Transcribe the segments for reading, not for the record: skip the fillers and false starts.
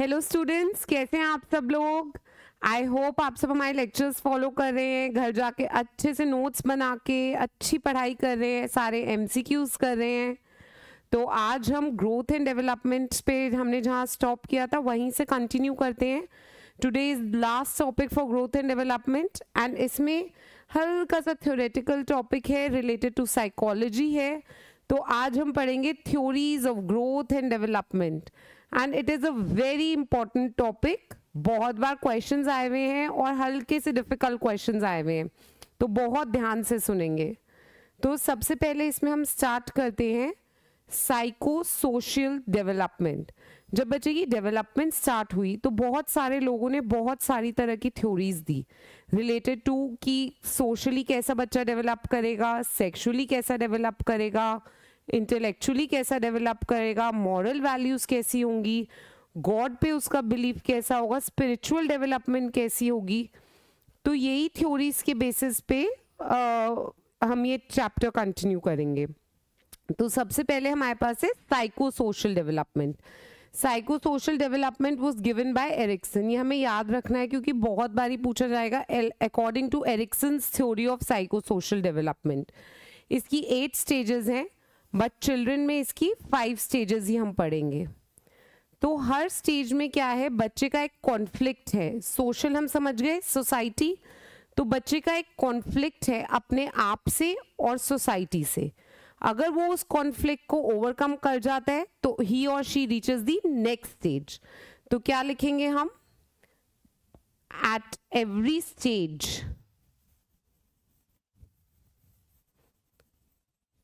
Hello students, कैसे हैं आप सब लोग। आई होप आप सब हमारे लेक्चर्स फॉलो कर रहे हैं, घर जाके अच्छे से नोट्स बना के अच्छी पढ़ाई कर रहे हैं, सारे एमसीक्यूज कर रहे हैं। तो आज हम ग्रोथ एंड डेवलपमेंट पे हमने जहाँ स्टॉप किया था वहीं से कंटिन्यू करते हैं। Today is last topic for growth and development and इसमें हल्का सा थ्योरेटिकल टॉपिक है, रिलेटेड टू साइकोलॉजी है। तो आज हम पढ़ेंगे theories of growth and development and it is a very important topic. बहुत बार क्वेश्चंस आए हुए हैं और हल्के से डिफिकल्ट क्वेश्चंस आए हुए हैं, तो बहुत ध्यान से सुनेंगे। तो सबसे पहले इसमें हम स्टार्ट करते हैं साइको सोशल डेवलपमेंट। जब बच्चे की डेवलपमेंट स्टार्ट हुई तो बहुत सारे लोगों ने बहुत सारी तरह की थ्योरीज दी रिलेटेड टू कि सोशली कैसा बच्चा डेवलप करेगा, सेक्शुअली कैसा डेवलप करेगा, इंटेलेक्चुअली कैसा डेवलप करेगा, मॉरल वैल्यूज़ कैसी होंगी, गॉड पे उसका बिलीफ कैसा होगा, स्पिरिचुअल डेवलपमेंट कैसी होगी। तो यही थ्योरीज के बेसिस पे हम ये चैप्टर कंटिन्यू करेंगे। तो सबसे पहले हमारे पास है psycho social development. Psycho social development was given by Erikson. ये हमें याद रखना है क्योंकि बहुत बार ही पूछा जाएगा according to Erikson's theory of psycho social development. इसकी 8 स्टेजेस हैं बट चिल्ड्रन में इसकी 5 स्टेजेस ही हम पढ़ेंगे। तो हर स्टेज में क्या है, बच्चे का एक कॉन्फ्लिक्ट है। सोशल हम समझ गए, सोसाइटी। तो बच्चे का एक कॉन्फ्लिक्ट है अपने आप से और सोसाइटी से। अगर वो उस कॉन्फ्लिक्ट को ओवरकम कर जाता है तो ही और she reaches the next stage. तो क्या लिखेंगे हम, at every stage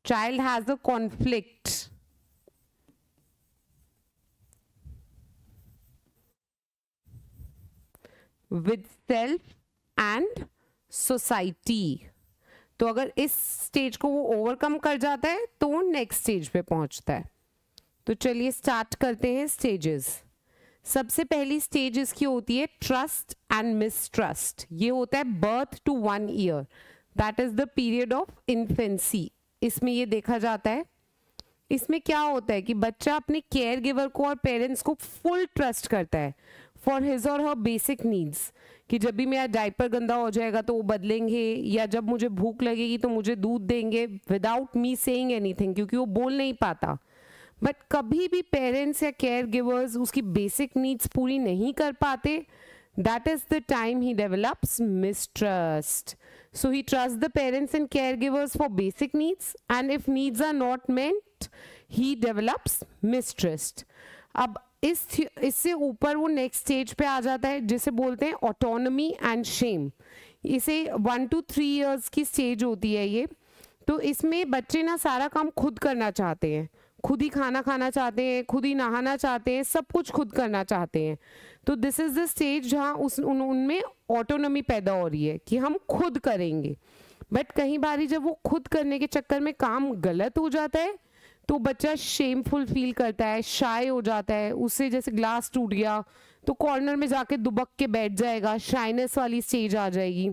child has a conflict with self and society. तो अगर इस स्टेज को वो ओवरकम कर जाता है तो नेक्स्ट स्टेज पे पहुंचता है। तो चलिए स्टार्ट करते हैं स्टेजेस। सबसे पहली स्टेज इसकी होती है ट्रस्ट एंड मिसट्रस्ट। ये होता है birth to 1 year, that is the period of infancy. इसमें ये देखा जाता है, इसमें क्या होता है कि बच्चा अपने केयर गिवर को और पेरेंट्स को फुल ट्रस्ट करता है for his or her basic needs, कि जब भी मेरा डायपर गंदा हो जाएगा तो वो बदलेंगे, या जब मुझे भूख लगेगी तो मुझे दूध देंगे, विदाउट मी सेइंग एनीथिंग, क्योंकि वो बोल नहीं पाता। बट कभी भी पेरेंट्स या केयर गिवर्स उसकी बेसिक नीड्स पूरी नहीं कर पाते, that is the time he develops mistrust. So he trusts the parents and caregivers for basic needs, and if needs are not met, he develops mistrust. अब इससे ऊपर वो next stage पे आ जाता है जिसे बोलते हैं autonomy and shame. इसे 1 to 3 years की stage होती है ये। तो इसमें बच्चे ना सारा काम खुद करना चाहते हैं, खुद ही खाना खाना चाहते हैं, खुद ही नहाना चाहते हैं, सब कुछ खुद करना चाहते हैं। तो दिस इज़ द स्टेज जहाँ उनमें ऑटोनॉमी पैदा हो रही है कि हम खुद करेंगे। बट कई बारी जब वो खुद करने के चक्कर में काम गलत हो जाता है तो बच्चा शेमफुल फील करता है, शाय हो जाता है। उससे जैसे ग्लास टूट गया तो कॉर्नर में जाके दुबक के बैठ जाएगा, शाइनेस वाली स्टेज आ जाएगी।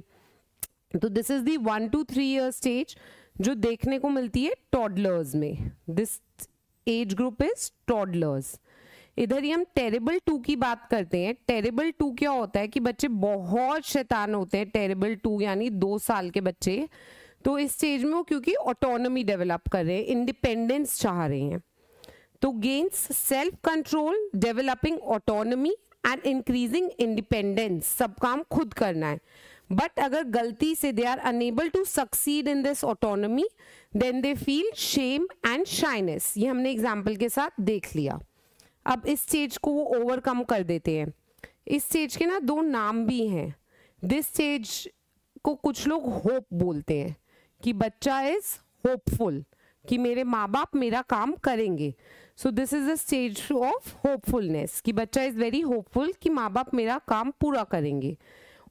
तो this is the 1 to 3 year stage जो देखने को मिलती है टॉडलर्स में। This age group is toddlers. इधर ही हम टेरेबल 2 की बात करते हैं। टेरेबल 2 क्या होता है कि बच्चे बहुत शैतान होते हैं, टेरेबल 2 यानी 2 साल के बच्चे। तो इस स्टेज में वो क्योंकि ऑटोनॉमी डेवलप कर रहे हैं, इंडिपेंडेंस चाह रहे हैं, तो gains self control, developing autonomy and increasing independence. सब काम खुद करना है, बट अगर गलती से they are unable to succeed in this autonomy then they feel shame and shyness. ये हमने एग्जाम्पल के साथ देख लिया। अब इस स्टेज को वो ओवरकम कर देते हैं। इस स्टेज के ना 2 नाम भी हैं। दिस स्टेज को कुछ लोग होप बोलते हैं कि बच्चा इज होपफुल, कि मेरे माँ बाप मेरा काम करेंगे। So this is the stage of hopefulness कि बच्चा इज़ वेरी होपफुल कि माँ बाप मेरा काम पूरा करेंगे।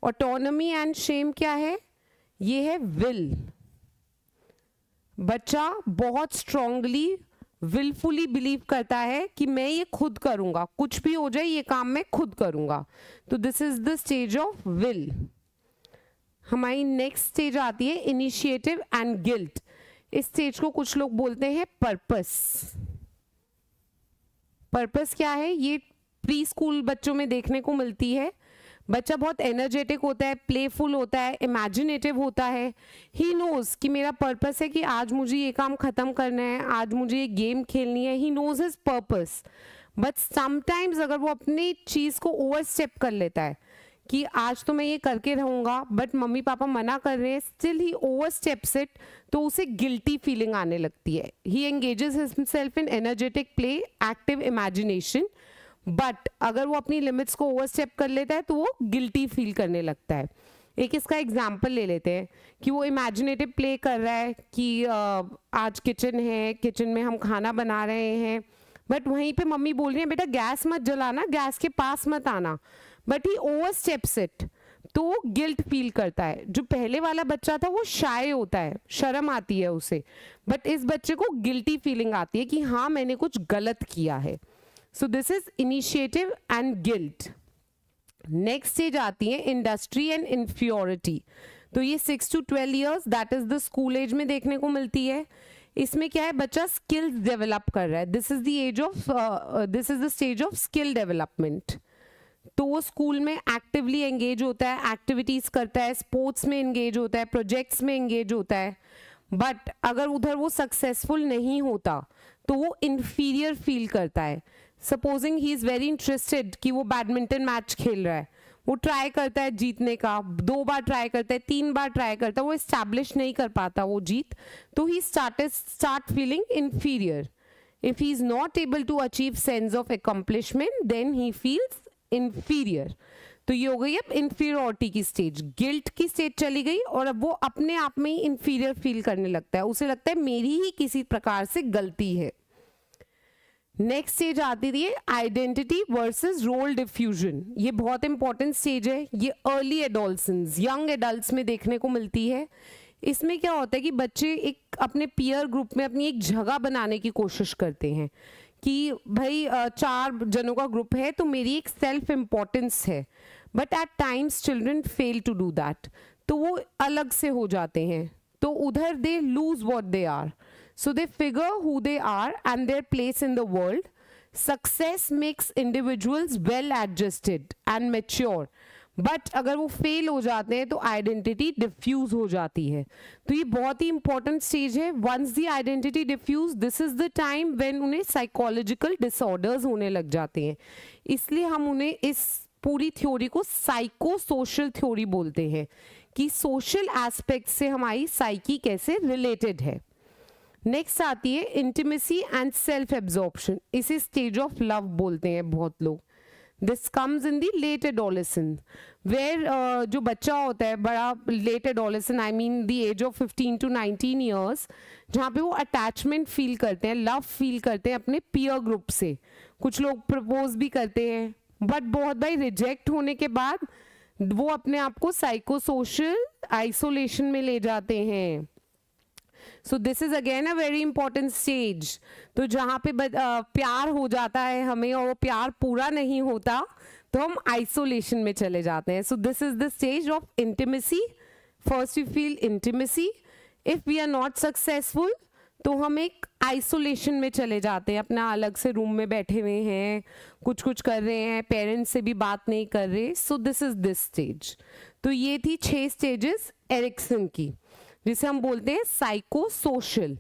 ऑटोनॉमी एंड शेम क्या है, ये है विल। बच्चा बहुत स्ट्रांगली विलफुली बिलीव करता है कि मैं ये खुद करूँगा, कुछ भी हो जाए ये काम मैं खुद करूँगा। तो this is the stage of will. हमारी नेक्स्ट स्टेज आती है इनिशिएटिव एंड गिल्ट। इस स्टेज को कुछ लोग बोलते हैं पर्पस। पर्पस क्या है, ये प्री स्कूल बच्चों में देखने को मिलती है। बच्चा बहुत एनर्जेटिक होता है, प्लेफुल होता है, इमेजिनेटिव होता है। ही नोज़ कि मेरा पर्पस है कि आज मुझे ये काम ख़त्म करना है, आज मुझे ये गेम खेलनी है। He knows his purpose, but sometimes अगर वो अपनी चीज़ को ओवर स्टेप कर लेता है कि आज तो मैं ये करके रहूँगा बट मम्मी पापा मना कर रहे हैं, still he over steps it, तो उसे गिल्टी फीलिंग आने लगती है। He engages himself in energetic play, active imagination, but अगर वो अपनी लिमिट्स को ओवर स्टेप कर लेता है तो वो गिल्टी फील करने लगता है। एक इसका एग्जाम्पल ले लेते हैं कि वो इमेजिनेटिव प्ले कर रहा है कि आज किचन है, किचन में हम खाना बना रहे हैं, बट वहीं पे मम्मी बोल रही है बेटा गैस मत जलाना, गैस के पास मत आना, but he over steps it, तो वो गिल्ट फील करता है। जो पहले वाला बच्चा था वो शाय होता है, शर्म आती है उसे, बट इस बच्चे को गिल्टी फीलिंग आती है कि हाँ मैंने कुछ गलत किया है। So this is initiative and guilt. Next stage आती है इंडस्ट्री एंड इन्फीरियोरिटी। तो ये 6 to 12 years, that is the school age में देखने को मिलती है। इसमें क्या है, बच्चा स्किल्स डेवलप कर रहा है। This is the stage of skill development. तो वो स्कूल में एक्टिवली एंगेज होता है, एक्टिविटीज करता है, स्पोर्ट्स में एंगेज होता है, प्रोजेक्ट्स में एंगेज होता है, बट अगर उधर वो सक्सेसफुल नहीं होता तो वो इन्फीरियर फील करता है। Supposing he is very interested कि वो बैडमिंटन मैच खेल रहा है, वो ट्राई करता है जीतने का, 2 बार ट्राई करता है, 3 बार ट्राई करता है, वो इस्टेब्लिश नहीं कर पाता वो जीत, तो he start feeling inferior. If he is not able to achieve sense of accomplishment then he feels inferior. तो ये हो गई अब इन्फीरियोरिटी की स्टेज, गिल्ट की स्टेज चली गई, और अब वो अपने आप में ही इन्फीरियर फील करने लगता है, उसे लगता है मेरी ही किसी प्रकार से गलती है। नेक्स्ट स्टेज आती है आइडेंटिटी वर्सेस रोल डिफ्यूजन। ये बहुत इंपॉर्टेंट स्टेज है, ये अर्ली एडोलसेंस, यंग एडल्ट्स में देखने को मिलती है। इसमें क्या होता है कि बच्चे एक अपने पीयर ग्रुप में अपनी एक जगह बनाने की कोशिश करते हैं कि भाई 4 जनों का ग्रुप है तो मेरी एक सेल्फ इम्पोर्टेंस है, but at times children fail to do that, तो वो अलग से हो जाते हैं, तो उधर they lose what they are, so they figure who they are and their place in the world. Success makes individuals well adjusted and mature, but अगर वो फेल हो जाते हैं तो आइडेंटिटी डिफ्यूज हो जाती है। तो ये बहुत ही इंपॉर्टेंट स्टेज है। Once the identity diffuse, this is the time when उन्हें साइकोलॉजिकल डिसऑर्डर्स होने लग जाते हैं। इसलिए हम उन्हें इस पूरी थ्योरी को साइको सोशल थ्योरी बोलते हैं कि सोशल एस्पेक्ट से हमारी साइकी कैसे रिलेटेड है। नेक्स्ट आती है इंटीमेसी एंड सेल्फ एब्जॉर्प्शन। इसे स्टेज ऑफ लव बोलते हैं बहुत लोग। This comes in the late adolescence, where जो बच्चा होता है बड़ा late adolescent, I mean the age of 15 to 19 years, जहाँ पे वो अटैचमेंट फील करते हैं, लव फील करते हैं अपने पीयर ग्रुप से। कुछ लोग प्रपोज भी करते हैं, बट बहुत भाई रिजेक्ट होने के बाद वो अपने आप को साइको सोशल आइसोलेशन में ले जाते हैं। So this is again a very important stage. तो जहाँ पे प्यार हो जाता है हमें और वो प्यार पूरा नहीं होता तो हम आइसोलेशन में चले जाते हैं। So this is the stage of intimacy. First we feel intimacy, if we are not successful तो हम एक आइसोलेशन में चले जाते हैं, अपना अलग से रूम में बैठे हुए हैं, कुछ कुछ कर रहे हैं, पेरेंट्स से भी बात नहीं कर रहे। So this is this stage. तो ये थी 6 स्टेजेस एरिक्सन की, जिसे हम बोलते हैं psycho social.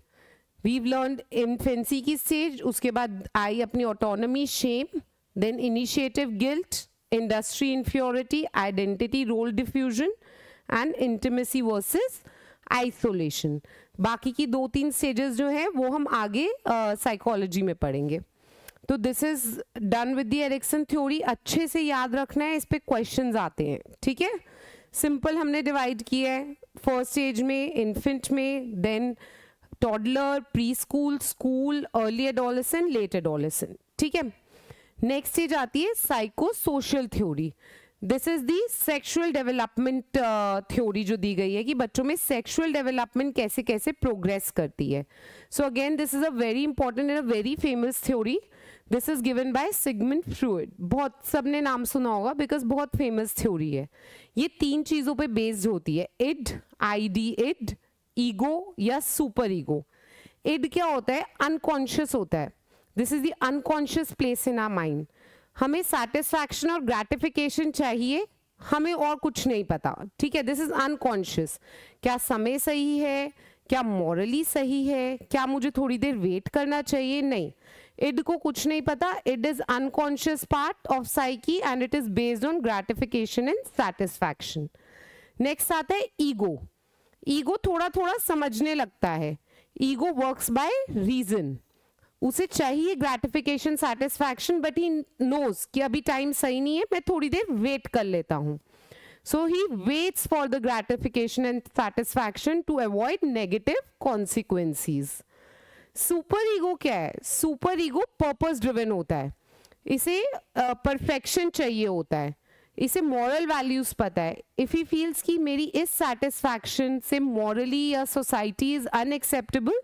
We've learn infancy की स्टेज, उसके बाद आई अपनी autonomy, shame, then initiative guilt, industry inferiority, identity role diffusion and intimacy versus isolation. बाकी की 2-3 स्टेजेस जो है वो हम आगे साइकोलॉजी में पढ़ेंगे। तो this is done with the Erikson theory. अच्छे से याद रखना है, इस पर क्वेश्चन आते हैं, ठीक है। सिंपल हमने डिवाइड किया है, फर्स्ट स्टेज में इन्फेंट में, then toddler, pre school, school, early adolescent, late adolescent, ठीक है। नेक्स्ट स्टेज आती है psycho social theory. This is the sexual development theory जो दी गई है कि बच्चों में सेक्सुअल डेवलपमेंट कैसे कैसे प्रोग्रेस करती है। So again this is a very important and a very famous theory. This is given by Sigmund Freud. बहुत सबने नाम सुना होगा बिकॉज बहुत फेमस थ्योरी है। ये 3 चीज़ों पे बेस्ड होती है, इड, आईडी इड, ईगो या सुपर ईगो। इड क्या होता है, अनकॉन्शियस होता है, this is the unconscious place in our mind. हमें सेटिस्फैक्शन और ग्रेटिफिकेशन चाहिए, हमें और कुछ नहीं पता, ठीक है। This is unconscious. क्या समय सही है, क्या मॉरली सही है, क्या मुझे थोड़ी देर वेट करना चाहिए, नहीं, इड को कुछ नहीं पता। It is unconscious part of psyche and it is based on gratification and satisfaction. Next आता है ईगो। ईगो थोड़ा थोड़ा समझने लगता है। ईगो वर्क्स बाय रीजन, उसे चाहिए gratification satisfaction, but he knows कि अभी टाइम सही नहीं है, मैं थोड़ी देर वेट कर लेता हूँ। So he waits for the gratification and satisfaction to avoid negative consequences. Super ego क्या है? Super ego purpose driven होता है, इसे perfection चाहिए होता है, इसे moral values पता है। If he feels कि मेरी इस satisfaction से morally या society is unacceptable,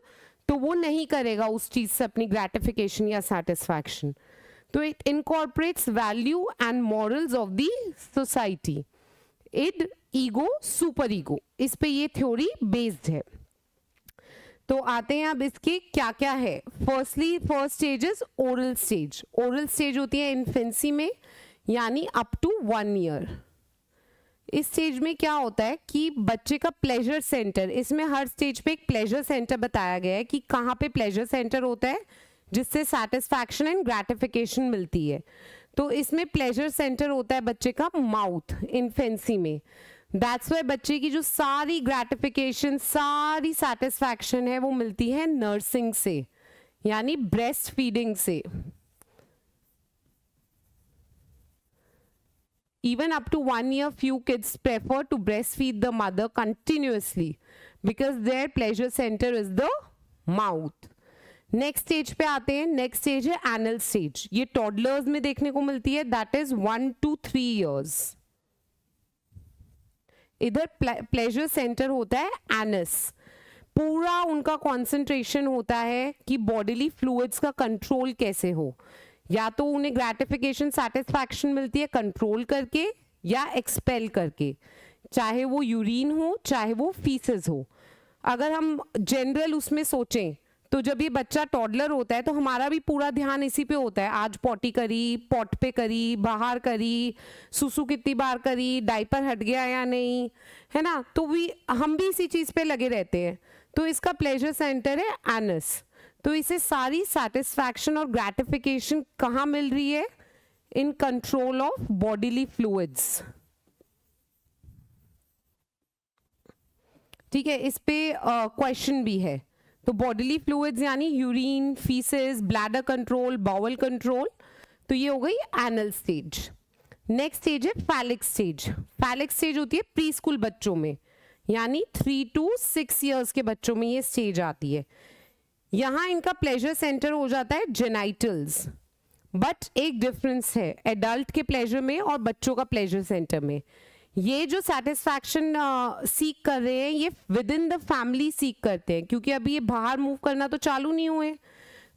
तो वो नहीं करेगा उस चीज़ से अपनी gratification या satisfaction. तो it incorporates value and morals of the society. Id ego super ego, इस पे ये थ्योरी बेस्ड है। तो आते हैं अब इसके क्या क्या है। First stage is oral stage. Oral stage होती है इन्फेंसी में, यानी अप टू 1 ईयर। इस स्टेज में क्या होता है कि बच्चे का प्लेजर सेंटर, इसमें हर स्टेज पे एक प्लेजर सेंटर बताया गया है कि कहाँ पे प्लेजर सेंटर होता है जिससे सेटिस्फैक्शन एंड ग्रेटिफिकेशन मिलती है। तो इसमें प्लेजर सेंटर होता है बच्चे का माउथ इन्फेंसी में। दैट्स वाई बच्चे की जो सारी ग्रेटिफिकेशन, सारी सेटिस्फैक्शन है, वो मिलती है नर्सिंग से, यानी ब्रेस्ट फीडिंग से। Even up to 1 year few kids prefer to breast feed the mother continuously because their pleasure centre is the mouth. Next stage पे आते हैं। नेक्स्ट स्टेज है एनल स्टेज। ये टॉडलर्स में देखने को मिलती है, दैट इज 1 to 3 इयर्स। इधर प्लेजर सेंटर होता है एनस, पूरा उनका कंसंट्रेशन होता है कि बॉडीली फ्लूइड्स का कंट्रोल कैसे हो। या तो उन्हें ग्रेटिफिकेशन सेटिस्फैक्शन मिलती है कंट्रोल करके या एक्सपेल करके, चाहे वो यूरिन हो चाहे वो फीसेस हो। अगर हम जनरल उसमें सोचें तो जब ये बच्चा टॉडलर होता है तो हमारा भी पूरा ध्यान इसी पे होता है, आज पॉटी करी, पॉट पे करी, बाहर करी, सुसु कितनी बार करी, डायपर हट गया या नहीं, है ना। तो हम भी इसी चीज़ पे लगे रहते हैं। तो इसका प्लेजर सेंटर है एनस। तो इसे सारी सेटिस्फैक्शन और ग्रेटिफिकेशन कहाँ मिल रही है? In control of bodily fluids, ठीक है। इस पे क्वेश्चन भी है। तो बॉडीली फ्लूइड्स यानी urine, faeces, bladder control, bowel control, तो ये हो गई एनल स्टेज। नेक्स्ट स्टेज है फैलिक स्टेज। फैलिक स्टेज होती है प्री स्कूल बच्चों में, यानी 3 to 6 इयर्स के बच्चों में ये स्टेज आती है। यहाँ इनका प्लेजर सेंटर हो जाता है जेनिटल्स, बट एक डिफरेंस है एडल्ट के प्लेजर में और बच्चों का प्लेजर सेंटर में। ये जो सेटिस्फैक्शन सीख कर रहे हैं ये विद इन द फैमिली सीख करते हैं, क्योंकि अभी ये बाहर मूव करना तो चालू नहीं हुए।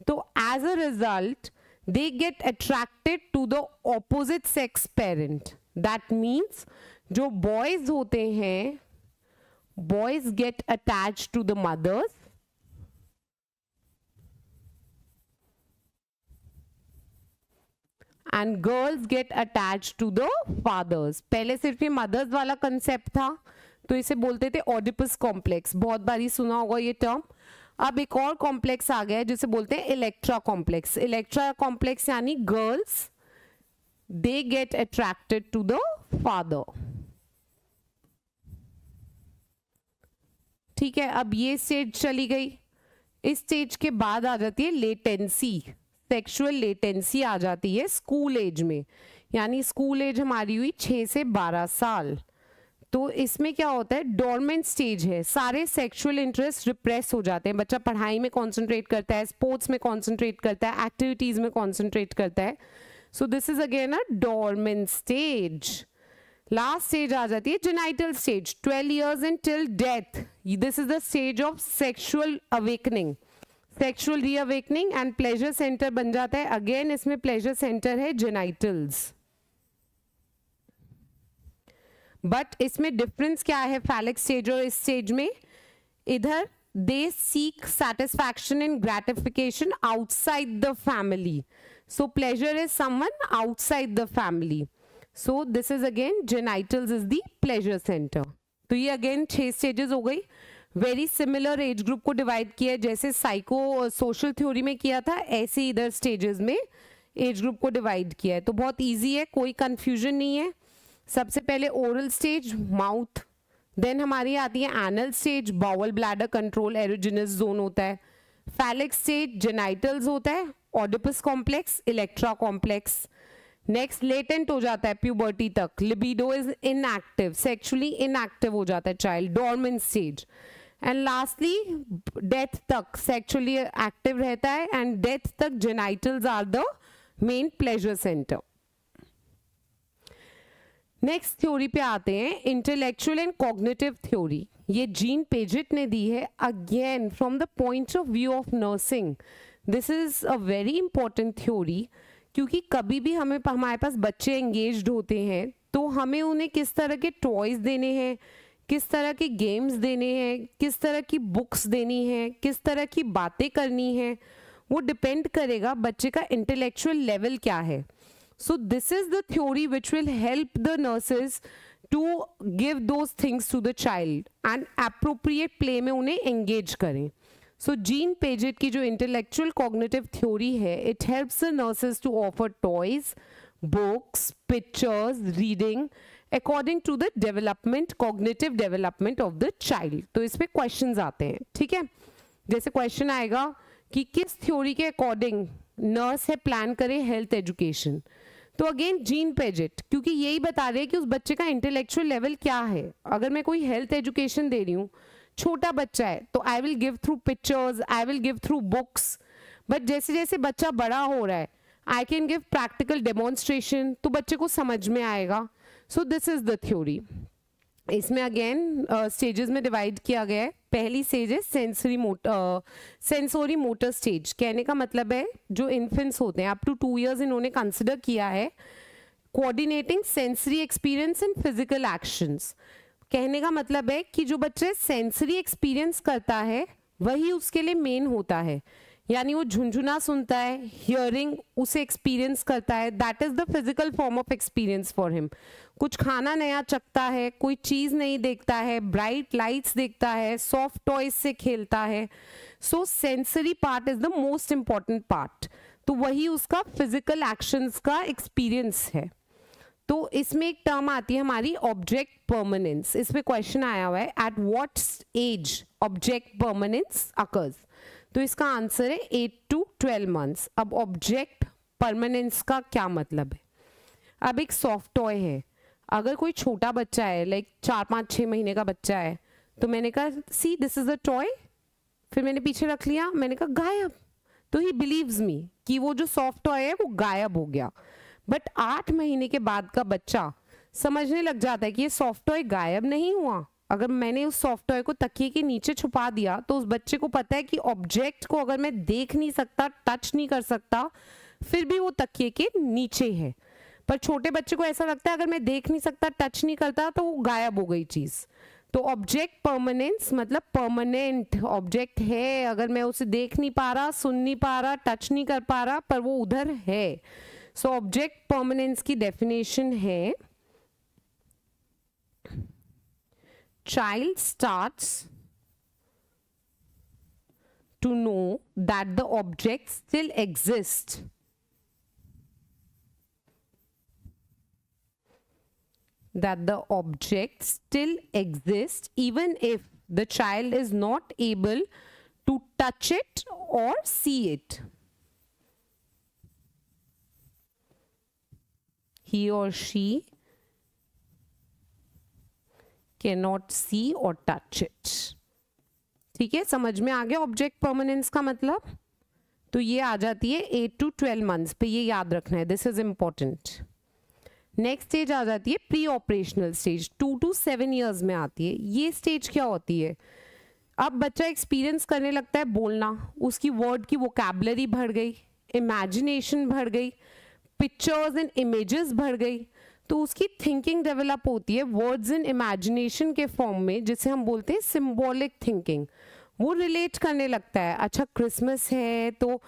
तो as a result they get attracted to the opposite sex parent. That means जो बॉयज होते हैं, boys get attach to the mothers, and girls get attach to the fathers. पहले सिर्फ ये मदर्स वाला कंसेप्ट था, तो इसे बोलते थे ओडिपस कॉम्प्लेक्स, बहुत बारी सुना होगा ये टर्म। अब एक और कॉम्प्लेक्स आ गया है जिसे बोलते हैं इलेक्ट्रा कॉम्प्लेक्स। इलेक्ट्रा कॉम्प्लेक्स यानी girls they get attracted to the father, ठीक है। अब ये स्टेज चली गई। इस स्टेज के बाद आ जाती है लेटेंसी। सेक्सुअल लेटेंसी आ जाती है स्कूल एज में, यानी स्कूल एज हमारी हुई 6 से 12 साल। तो इसमें क्या होता है, डोरमेंट स्टेज है, सारे सेक्सुअल इंटरेस्ट रिप्रेस हो जाते हैं। बच्चा पढ़ाई में कंसंट्रेट करता है, स्पोर्ट्स में कंसंट्रेट करता है, एक्टिविटीज में कंसंट्रेट करता है। So this is again a dormant stage. Last stage आ जाती है genital stage, 12 years and till death. This is the stage of sexual awakening, sexual reawakening and pleasure centre बन जाता है। अगेन इसमें प्लेजर सेंटर है जेनिटल्स, बट इसमें difference क्या है फैलिक स्टेज और इस स्टेज में? इधर they seek satisfaction and gratification outside the family, So pleasure is someone outside the family. So this is again genitals is the pleasure center. तो ये again 6 stages हो गई. Very similar age group को divide किया जैसे psycho social theory में किया था, ऐसे इधर stages में age group को divide किया है. तो बहुत easy है, कोई confusion नहीं है. सबसे पहले oral stage mouth, then हमारी आती है anal stage bowel bladder control erogenous zone होता है, phallic stage genitals होता है, Oedipus complex, Electra complex. Next latent हो जाता है प्यूबर्टी तक, libido is inactive, sexually inactive हो जाता है child, dormant stage, and lastly death तक सेक्सुअली एक्टिव रहता है, एंड डेथ तक genitals are the main pleasure centre. Next theory पे आते हैं इंटेलेक्चुअल एंड कॉग्निटिव थ्योरी. ये जीन पियाजेट ने दी है again from the point of view of nursing. This is a very important theory क्योंकि कभी भी हमें हमारे पास बच्चे एंगेज्ड होते हैं तो हमें उन्हें किस तरह के टॉयज़ देने हैं, किस तरह के गेम्स देने हैं, किस तरह की बुक्स देनी है, किस तरह की बातें करनी है, वो डिपेंड करेगा बच्चे का इंटेलेक्चुअल लेवल क्या है. So this is the theory which will help the nurses to give those things to the child and appropriate play में उन्हें एंगेज करें. सो जीन पियाजेट की जो इंटेलेक्चुअल कॉग्निटिव थ्योरी है, it helps the nurses to offer toys, books, pictures, reading according to the development, cognitive development of the child. तो इसमें questions आते हैं, ठीक है. जैसे क्वेश्चन आएगा कि किस थ्योरी के अकॉर्डिंग नर्स है प्लान करे हेल्थ एजुकेशन, तो अगेन जीन पियाजेट, क्योंकि यही बता रहे हैं कि उस बच्चे का इंटेलेक्चुअल लेवल क्या है. अगर मैं कोई हेल्थ एजुकेशन दे रही हूँ, छोटा बच्चा है तो I will give through pictures, I will give through books, but जैसे जैसे बच्चा बड़ा हो रहा है I can give practical demonstration, तो बच्चे को समझ में आएगा. So this is the theory. इसमें अगेन स्टेजेस में डिवाइड किया गया है. पहली स्टेज है सेंसोरी मोटर स्टेज. कहने का मतलब है जो इन्फेंट्स होते हैं अप टू 2 years इन्होंने कंसिडर किया है coordinating sensory experience and physical actions. कहने का मतलब है कि जो बच्चे सेंसरी एक्सपीरियंस करता है वही उसके लिए मेन होता है, यानी वो झुनझुना सुनता है, हियरिंग उसे एक्सपीरियंस करता है, that is the physical form of experience for him. कुछ खाना नया चखता है, कोई चीज़ नहीं देखता है, ब्राइट लाइट्स देखता है, सॉफ्ट टॉयज से खेलता है. So sensory part is the most important part, तो वही उसका फिजिकल एक्शंस का एक्सपीरियंस है. तो इसमें एक टर्म आती है हमारी ऑब्जेक्ट परमानेंस. इस पर क्वेश्चन आया हुआ है at what age object permanence occurs, तो इसका आंसर है 8 to 12 months. अब ऑब्जेक्ट परमानेंस का क्या मतलब है. अब एक सॉफ्ट टॉय है, अगर कोई छोटा बच्चा है लाइक 4-5-6 महीने का बच्चा है, तो मैंने कहा see this is a toy, फिर मैंने पीछे रख लिया, मैंने कहा गायब, तो ही बिलीव्स मी कि वो जो सॉफ्ट टॉय है वो गायब हो गया. बट 8 महीने के बाद का बच्चा समझने लग जाता है कि ये सॉफ्ट टॉय गायब नहीं हुआ. अगर मैंने उस सॉफ्ट टॉय को तकिए के नीचे छुपा दिया तो उस बच्चे को पता है कि ऑब्जेक्ट को अगर मैं देख नहीं सकता, टच नहीं कर सकता, फिर भी वो तकिए के नीचे है. पर छोटे बच्चे को ऐसा लगता है अगर मैं देख नहीं सकता, टच नहीं करता, तो वो गायब हो गई चीज़. तो ऑब्जेक्ट परमानेंस मतलब परमानेंट ऑब्जेक्ट है, अगर मैं उसे देख नहीं पा रहा, सुन नहीं पा रहा, टच नहीं कर पा रहा, पर वो उधर है. सो ऑब्जेक्ट परमानेंस की डेफिनेशन है child starts to know that the object still exist even if the child is not able to touch it or see it. He or she cannot see or touch it. ठीक है, समझ में आ गया object permanence का मतलब. तो ये आ जाती है 8 to 12 months पे, ये याद रखना है, this is important. Next stage आ जाती है pre operational stage, 2 to 7 years में आती है. ये स्टेज क्या होती है, अब बच्चा एक्सपीरियंस करने लगता है बोलना, उसकी वर्ड की वोकैबुलरी बढ़ गई, इमेजिनेशन बढ़ गई, पिक्चर्स एंड इमेजेस बढ़ गई, तो उसकी थिंकिंग डेवलप होती है वर्ड्स एंड इमेजिनेशन के फॉर्म में, जिसे हम बोलते हैं सिम्बॉलिक थिंकिंग. वो रिलेट करने लगता है, अच्छा क्रिसमस है तो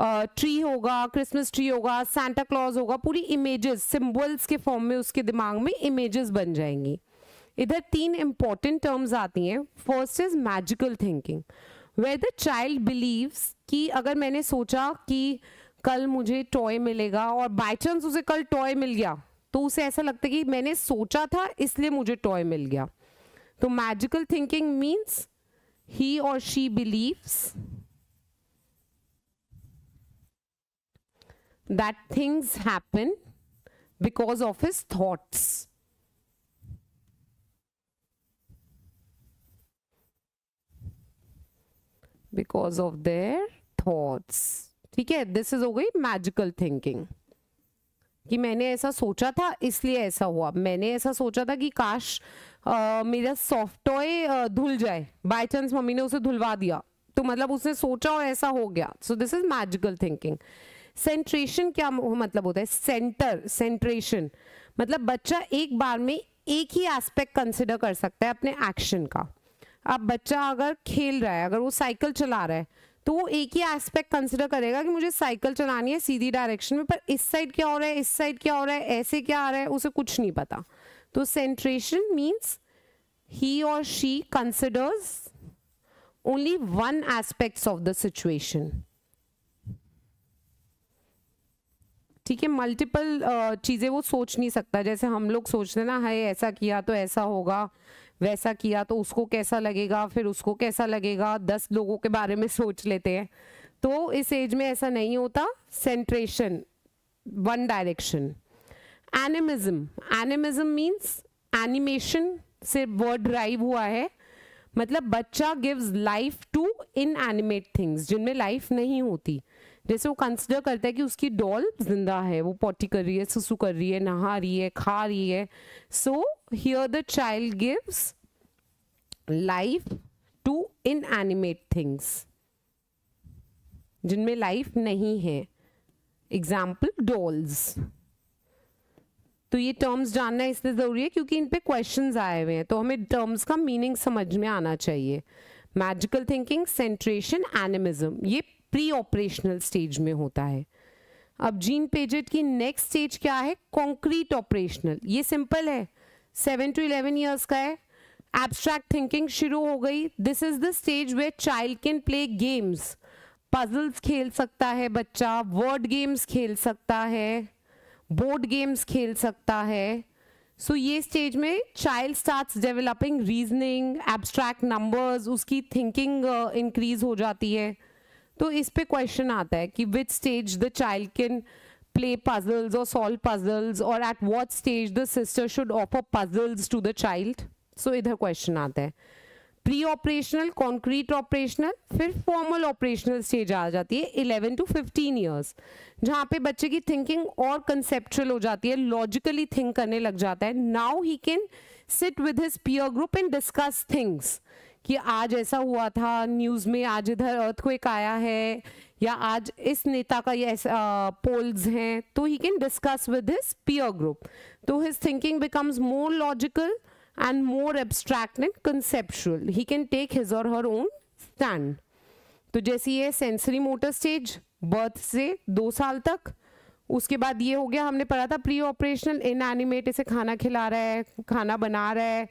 ट्री होगा, क्रिसमस ट्री होगा, सांता क्लॉज होगा, पूरी इमेजेस सिंबल्स के फॉर्म में उसके दिमाग में इमेजेस बन जाएंगी. इधर तीन इंपॉर्टेंट टर्म्स आती हैं. First is magical thinking, where the child believes कि अगर मैंने सोचा कि कल मुझे टॉय मिलेगा और बाय चांस उसे कल टॉय मिल गया तो उसे ऐसा लगता है कि मैंने सोचा था इसलिए मुझे टॉय मिल गया. तो मैजिकल थिंकिंग मीन्स ही और she believes that things happen because of his thoughts. Because of their thoughts. ठीक है, this is हो गई magical thinking. कि मैंने ऐसा सोचा था इसलिए ऐसा हुआ. मैंने ऐसा सोचा था कि काश मेरा सॉफ्ट टॉय धुल जाए, बाय चांस मम्मी ने उसे धुलवा दिया, तो मतलब उसने सोचा और ऐसा हो गया. So this is magical thinking. सेंट्रेशन क्या मतलब होता है? सेंटर सेंट्रेशन मतलब बच्चा एक बार में एक ही एस्पेक्ट कंसिडर कर सकता है अपने एक्शन का. अब बच्चा अगर खेल रहा है, अगर वो साइकिल चला रहा है, तो वो एक ही एस्पेक्ट कंसिडर करेगा कि मुझे साइकिल चलानी है सीधी डायरेक्शन में, पर इस साइड क्या हो रहा है, इस साइड क्या हो रहा है, ऐसे क्या आ रहा है, उसे कुछ नहीं पता. तो सेंट्रेशन मीन्स ही और she considers only one aspect of the situation. ठीक है, मल्टीपल चीज़ें वो सोच नहीं सकता. जैसे हम लोग सोचते हैं ना, हाय ऐसा किया तो ऐसा होगा, वैसा किया तो उसको कैसा लगेगा, फिर उसको कैसा लगेगा, 10 लोगों के बारे में सोच लेते हैं. तो इस एज में ऐसा नहीं होता. Centration one direction. Animism, animism means animation से वर्ड ड्राइव हुआ है, मतलब बच्चा gives life to inanimate things जिनमें लाइफ नहीं होती. जैसे वो कंसिडर करता है कि उसकी डॉल जिंदा है, वो पॉटी कर रही है, सुसु कर रही है, नहा रही है, खा रही है. So here the child gives life to inanimate things जिनमें लाइफ नहीं है, एग्जाम्पल डॉल्स. तो ये टर्म्स जानना इसलिए ज़रूरी है क्योंकि इन पे क्वेश्चंस आए हुए हैं, तो हमें टर्म्स का मीनिंग समझ में आना चाहिए. मैजिकल थिंकिंग, सेंट्रेशन, एनिमिज्म, ये प्री ऑपरेशनल स्टेज में होता है. अब जीन पियाजेट की नेक्स्ट स्टेज क्या है? Concrete operational. ये सिंपल है, 7 to 11 years का है. एब्स्ट्रैक्ट थिंकिंग शुरू हो गई. This is the stage where child can play games. Puzzles खेल सकता है बच्चा, वर्ड गेम्स खेल सकता है, बोर्ड गेम्स खेल सकता है. सो ये स्टेज में child starts developing reasoning, abstract numbers, उसकी थिंकिंग इंक्रीज हो जाती है. तो इस पे क्वेश्चन आता है कि which stage the child can play puzzles और सॉल्व पजल्स, और at what stage the sister should offer puzzles to the child. So इधर क्वेश्चन आता है. प्री ऑपरेशनल, कॉन्क्रीट ऑपरेशनल, फिर फॉर्मल ऑपरेशनल स्टेज आ जाती है 11 to 15 years, जहाँ पे बच्चे की थिंकिंग और कंसेप्चुअल हो जाती है, लॉजिकली थिंक करने लग जाता है. Now he can sit with his peer group and discuss things कि आज ऐसा हुआ था, न्यूज़ में आज इधर अर्थक्वेक आया है, या आज इस नेता का ये पोल्स हैं. तो he can discuss with his peer group. तो his thinking becomes more logical and more abstract and conceptual. He can take his or her own stand. तो जैसे ये सेंसरी मोटर स्टेज बर्थ से 2 साल तक, उसके बाद ये हो गया, हमने पढ़ा था प्री ऑपरेशनल इनएनिमेट, इसे खाना खिला रहा है, खाना बना रहा है.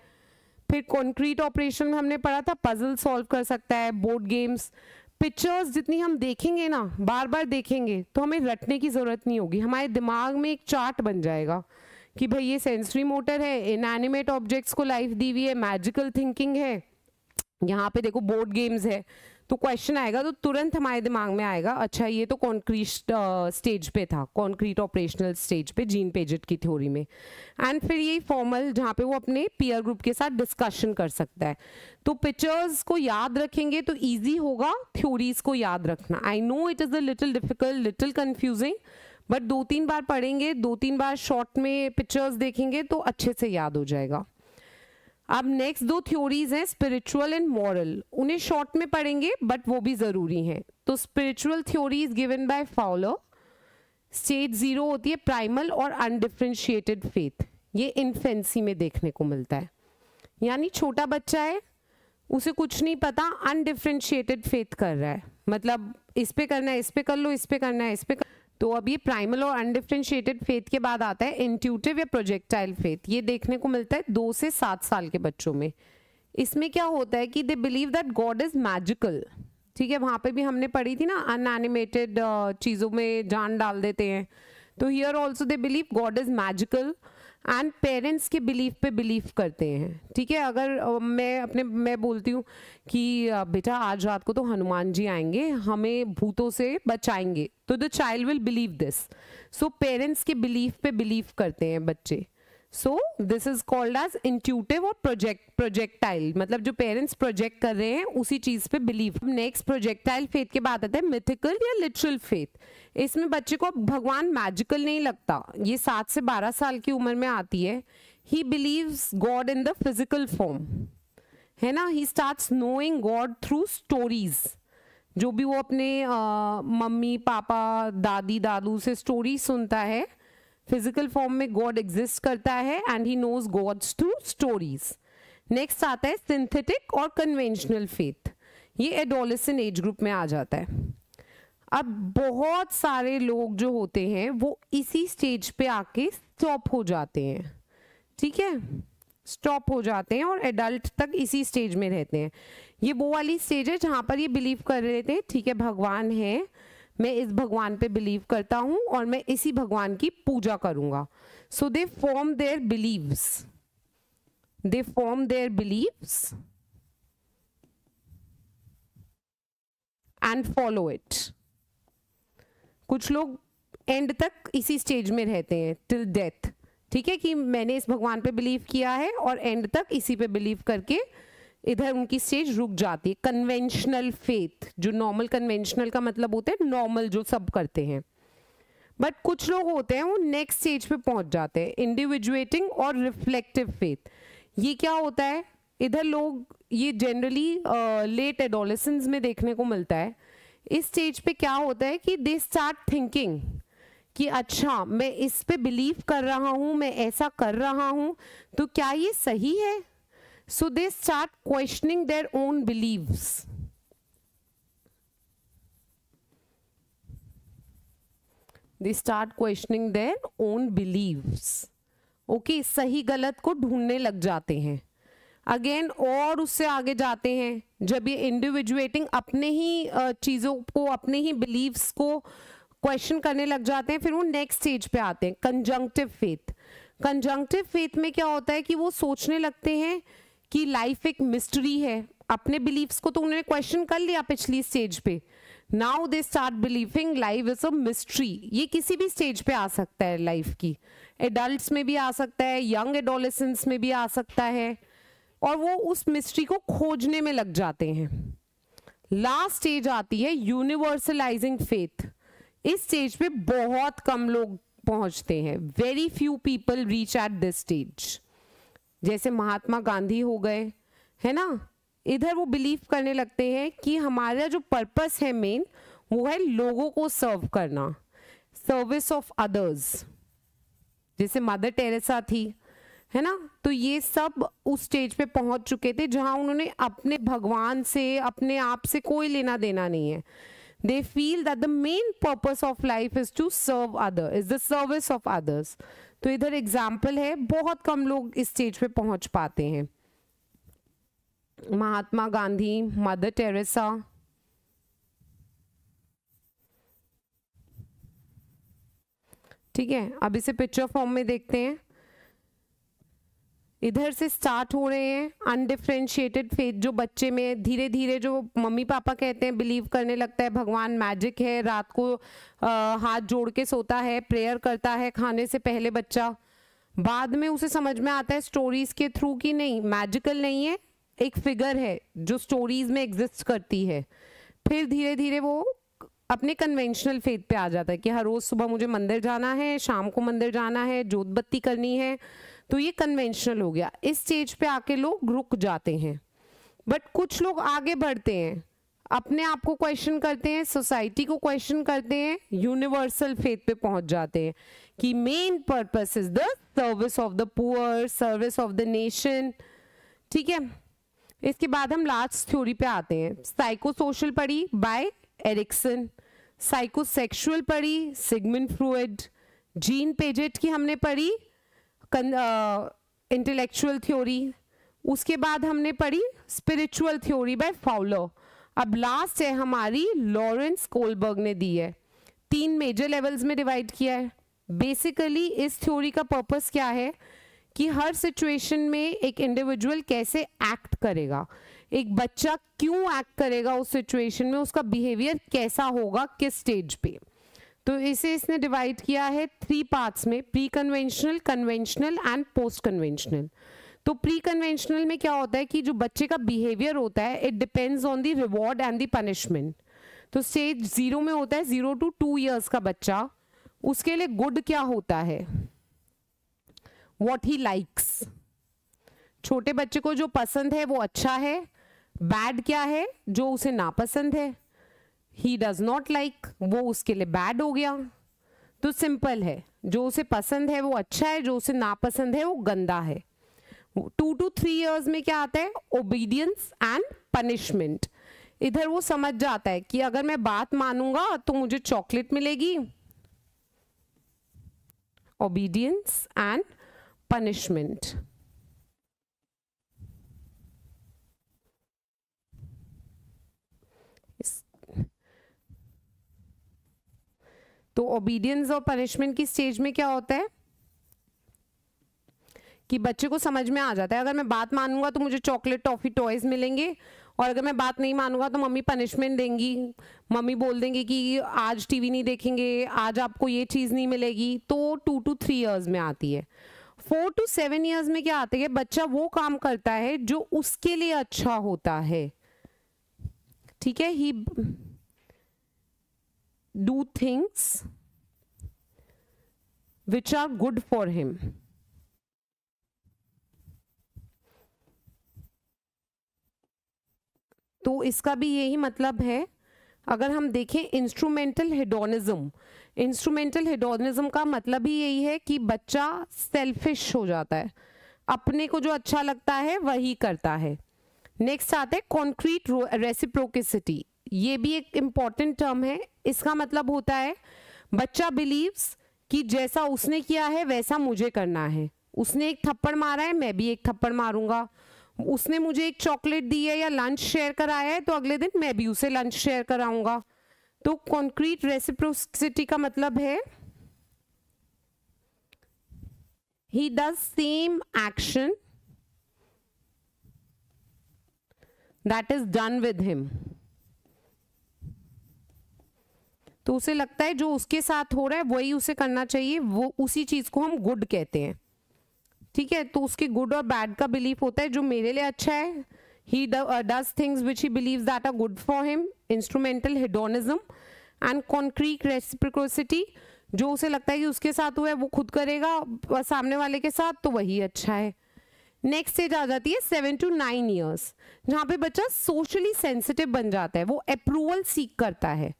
फिर कॉन्क्रीट ऑपरेशन में हमने पढ़ा था पजल सॉल्व कर सकता है, बोर्ड गेम्स, पिक्चर्स. जितनी हम देखेंगे ना, बार बार देखेंगे, तो हमें रटने की ज़रूरत नहीं होगी, हमारे दिमाग में एक चार्ट बन जाएगा कि भाई ये सेंसरी मोटर है, इनएनिमेट ऑब्जेक्ट्स को लाइफ दी हुई है, मैजिकल थिंकिंग है, यहाँ पे देखो बोर्ड गेम्स है. तो क्वेश्चन आएगा तो तुरंत हमारे दिमाग में आएगा, अच्छा ये तो कॉन्क्रीट स्टेज पे था, कॉन्क्रीट ऑपरेशनल स्टेज पे जीन पियाजेट की थ्योरी में. एंड फिर ये फॉर्मल, जहाँ पे वो अपने पीयर ग्रुप के साथ डिस्कशन कर सकता है. तो पिक्चर्स को याद रखेंगे तो इजी होगा थ्योरीज को याद रखना. I know it is a little difficult, little confusing, but 2-3 बार पढ़ेंगे, 2-3 बार शॉर्ट में पिक्चर्स देखेंगे तो अच्छे से याद हो जाएगा. अब नेक्स्ट 2 थ्योरीज हैं, स्पिरिचुअल एंड मॉरल. उन्हें शॉर्ट में पढ़ेंगे बट वो भी ज़रूरी हैं. तो spiritual theory is given by Fowler. Stage 0 होती है प्राइमल और अनडिफ्रेंशिएटेड फेथ. ये इन्फेंसी में देखने को मिलता है, यानी छोटा बच्चा है, उसे कुछ नहीं पता, अनडिफ्रेंशिएटेड फेथ कर रहा है, मतलब इस पे करना है, इस पे कर लो, इस पे करना है, इस पे कर... तो अब ये प्राइमल और अनडिफ्रेंशिएटेड फेथ के बाद आता है इंट्यूटिव या प्रोजेक्टाइल फेथ। ये देखने को मिलता है 2 से 7 साल के बच्चों में। इसमें क्या होता है कि they believe that God is magical, ठीक है, वहाँ पे भी हमने पढ़ी थी ना अनएनिमेटेड चीज़ों में जान डाल देते हैं, तो here also they believe God is magical and parents के बिलीफ पे बिलीव करते हैं, ठीक है। अगर मैं बोलती हूँ कि बेटा आज रात को तो हनुमान जी आएंगे, हमें भूतों से बचाएंगे, तो the child will believe this. So parents के बिलीफ पे बिलीव करते हैं बच्चे। So this is called as intuitive और प्रोजेक्टाइल, मतलब जो पेरेंट्स प्रोजेक्ट कर रहे हैं उसी चीज़ पे बिलीव। नेक्स्ट प्रोजेक्टाइल फेथ के बाद आता है मिथिकल या लिटरल फेथ। इसमें बच्चे को भगवान मैजिकल नहीं लगता, ये 7 से 12 साल की उम्र में आती है। He believes God in the physical form, है ना, he starts knowing God through stories. जो भी वो अपने मम्मी पापा दादी दादू से स्टोरी सुनता है, फिजिकल फॉर्म में गॉड एग्जिस्ट करता है and he knows God's through stories. Next आता है सिंथेटिक और कन्वेंशनल फेथ, ये एडोलेसेंट एज ग्रुप में आ जाता है। अब बहुत सारे लोग जो होते हैं वो इसी स्टेज पे आके स्टॉप हो जाते हैं, ठीक है, स्टॉप हो जाते हैं और एडल्ट तक इसी स्टेज में रहते हैं। ये वो वाली स्टेज है जहाँ पर ये बिलीव कर रहे थे, ठीक है, भगवान है, मैं इस भगवान पे बिलीव करता हूँ और मैं इसी भगवान की पूजा करूँगा। So they form their beliefs, they form their beliefs and follow it. कुछ लोग एंड तक इसी स्टेज में रहते हैं, टिल डेथ, ठीक है, कि मैंने इस भगवान पे बिलीव किया है और एंड तक इसी पे बिलीव करके इधर उनकी स्टेज रुक जाती है। कन्वेंशनल फेथ, जो नॉर्मल, कन्वेंशनल का मतलब होता है नॉर्मल जो सब करते हैं, बट कुछ लोग होते हैं वो नेक्स्ट स्टेज पे पहुंच जाते हैं, इंडिविजुएटिंग और रिफ्लेक्टिव फेथ। ये क्या होता है, इधर लोग, ये जनरली लेट एडोलेसेंस में देखने को मिलता है। इस स्टेज पे क्या होता है कि दे स्टार्ट थिंकिंग कि अच्छा मैं इस पे बिलीव कर रहा हूँ, मैं ऐसा कर रहा हूँ, तो क्या ये सही है। So they start questioning their own beliefs. They start questioning their own beliefs. Okay, सही गलत को ढूंढने लग जाते हैं। Again और उससे आगे जाते हैं जब ये individuating अपने ही चीज़ों को, अपने ही beliefs को question करने लग जाते हैं, फिर वो next stage पे आते हैं conjunctive faith. Conjunctive faith में क्या होता है कि वो सोचने लगते हैं कि लाइफ एक मिस्ट्री है। अपने बिलीव्स को तो उन्होंने क्वेश्चन कर लिया पिछली स्टेज पे, now they start believing life is a mystery. ये किसी भी स्टेज पे आ सकता है लाइफ की, एडल्ट्स में भी आ सकता है, यंग एडोलेसेंस में भी आ सकता है, और वो उस मिस्ट्री को खोजने में लग जाते हैं। लास्ट स्टेज आती है यूनिवर्सलाइजिंग फेथ। इस स्टेज पे बहुत कम लोग पहुँचते हैं, very few people reach at this stage. जैसे महात्मा गांधी हो गए, है ना, इधर वो बिलीव करने लगते हैं कि हमारा जो पर्पस है मेन, वो है लोगों को सर्व करना, सर्विस ऑफ अदर्स। जैसे मदर टेरेसा थी, है ना, तो ये सब उस स्टेज पे पहुंच चुके थे जहां उन्होंने अपने भगवान से, अपने आप से कोई लेना देना नहीं है। They feel that the main purpose of life is to serve other, is the service of others. तो इधर एग्जाम्पल है, बहुत कम लोग इस स्टेज पे पहुंच पाते हैं। महात्मा गांधी, मदर टेरेसा, ठीक है। अब इसे पिक्चर फॉर्म में देखते हैं। इधर से स्टार्ट हो रहे हैं अनडिफ्रेंशिएटेड फेथ, जो बच्चे में धीरे धीरे, जो मम्मी पापा कहते हैं, बिलीव करने लगता है भगवान मैजिक है, रात को हाथ जोड़ के सोता है, प्रेयर करता है खाने से पहले बच्चा। बाद में उसे समझ में आता है स्टोरीज के थ्रू कि नहीं, मैजिकल नहीं है, एक फिगर है जो स्टोरीज में एग्जिस्ट करती है। फिर धीरे धीरे वो अपने कन्वेंशनल फेथ पे आ जाता है कि हर रोज़ सुबह मुझे मंदिर जाना है, शाम को मंदिर जाना है, जोत बत्ती करनी है, तो ये कन्वेंशनल हो गया। इस स्टेज पे आके लोग रुक जाते हैं, बट कुछ लोग आगे बढ़ते हैं, अपने आप को क्वेश्चन करते हैं, सोसाइटी को क्वेश्चन करते हैं, यूनिवर्सल फेथ पे पहुंच जाते हैं कि main purpose is the service of the poor, service of the nation, ठीक है। इसके बाद हम लास्ट थ्योरी पे आते हैं। साइकोसोशल पढ़ी बाय एरिक्सन, साइकोसेक्सुअल पढ़ी सिगमंड फ्रॉयड, जीन पियाजेट की हमने पढ़ी इंटेलेक्चुअल थ्योरी, उसके बाद हमने पढ़ी स्पिरिचुअल थ्योरी बाय फाउलर, अब लास्ट है हमारी लॉरेंस कोलबर्ग ने दी है। तीन मेजर लेवल्स में डिवाइड किया है। बेसिकली इस थ्योरी का पर्पस क्या है कि हर सिचुएशन में एक इंडिविजुअल कैसे एक्ट करेगा, एक बच्चा क्यों एक्ट करेगा उस सिचुएशन में, उसका बिहेवियर कैसा होगा किस स्टेज पे। तो इसे इसने डिवाइड किया है थ्री पार्ट्स में, pre conventional, conventional and post conventional. तो प्री कन्वेंशनल में क्या होता है कि जो बच्चे का बिहेवियर होता है it depends on the reward and the punishment. तो स्टेज 0 में होता है 0 to 2 years का बच्चा, उसके लिए गुड क्या होता है, वॉट ही लाइक्स, छोटे बच्चे को जो पसंद है वो अच्छा है। बैड क्या है, जो उसे नापसंद है, ही डज नॉट लाइक, वो उसके लिए बैड हो गया। तो सिंपल है, जो उसे पसंद है वो अच्छा है, जो उसे नापसंद है वो गंदा है। 2 to 3 years में क्या आता है, ओबीडियंस एंड पनिशमेंट। इधर वो समझ जाता है कि अगर मैं बात मानूंगा तो मुझे चॉकलेट मिलेगी, ओबीडियंस एंड पनिशमेंट। तो ओबीडियंस और पनिशमेंट की स्टेज में क्या होता है कि बच्चे को समझ में आ जाता है, अगर मैं बात मानूंगा तो मुझे चॉकलेट, टॉफी, टॉयज मिलेंगे, और अगर मैं बात नहीं मानूंगा तो मम्मी पनिशमेंट देंगी, मम्मी बोल देंगे कि आज टीवी नहीं देखेंगे, आज आपको ये चीज़ नहीं मिलेगी। तो 2 to 3 years में आती है। 4 to 7 years में क्या आती है, बच्चा वो काम करता है जो उसके लिए अच्छा होता है, ठीक है, he do things which are good for him. तो इसका भी यही मतलब है। अगर हम देखें इंस्ट्रूमेंटल हेडोनिज्म, इंस्ट्रूमेंटल हेडोनिज्म का मतलब ही यही है कि बच्चा सेल्फिश हो जाता है, अपने को जो अच्छा लगता है वही करता है। नेक्स्ट आते हैं कॉन्क्रीट रेसिप्रोसिटी, ये भी एक इम्पॉर्टेंट टर्म है। इसका मतलब होता है बच्चा बिलीव्स कि जैसा उसने किया है वैसा मुझे करना है, उसने एक थप्पड़ मारा है मैं भी एक थप्पड़ मारूंगा, उसने मुझे एक चॉकलेट दी है या लंच शेयर कराया है तो अगले दिन मैं भी उसे लंच शेयर कराऊंगा। तो कॉन्क्रीट रेसिप्रोसिटी का मतलब है he does same action that is done with him. तो उसे लगता है जो उसके साथ हो रहा है वही उसे करना चाहिए, वो उसी चीज को हम गुड कहते हैं, ठीक है। तो उसके गुड और बैड का बिलीफ होता है जो मेरे लिए अच्छा है, he does things which he believes that are good for him, instrumental hedonism. And concrete reciprocity, जो उसे लगता है कि उसके साथ हुआ है वो खुद करेगा सामने वाले के साथ तो वही अच्छा है। नेक्स्ट स्टेज आ जाती है 7 to 9 years, जहाँ पे बच्चा सोशली सेंसिटिव बन जाता है, वो अप्रूवल सीख करता है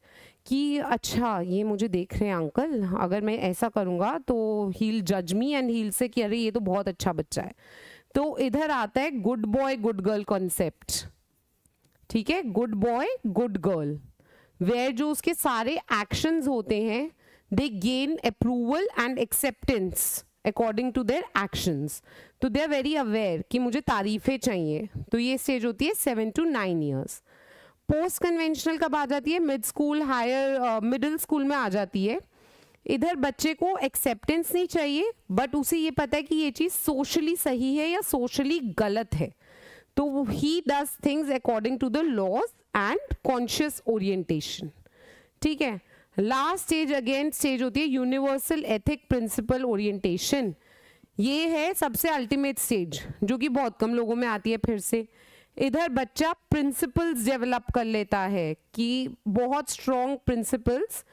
कि अच्छा ये मुझे देख रहे हैं अंकल, अगर मैं ऐसा करूँगा तो हील जज मी एंड हील से कि अरे ये तो बहुत अच्छा बच्चा है। तो इधर आता है good boy good girl concept, ठीक है, good boy good girl, where जो उसके सारे एक्शंस होते हैं they gain approval and acceptance according to their actions. तो दे आर वेरी अवेयर कि मुझे तारीफें चाहिए। तो ये स्टेज होती है 7 to 9 years। पोस्ट कन्वेंशनल कब आ जाती है, mid school, higher middle school में आ जाती है। इधर बच्चे को एक्सेप्टेंस नहीं चाहिए बट उसे ये पता है कि ये चीज़ सोशली सही है या सोशली गलत है, तो he does things according to the laws and conscious orientation, ठीक है। लास्ट स्टेज अगेन स्टेज होती है यूनिवर्सल एथिक प्रिंसिपल ओरिएंटेशन। ये है सबसे अल्टीमेट स्टेज जो कि बहुत कम लोगों में आती है। फिर से इधर बच्चा प्रिंसिपल्स डेवलप कर लेता है कि बहुत स्ट्रॉन्ग प्रिंसिपल्स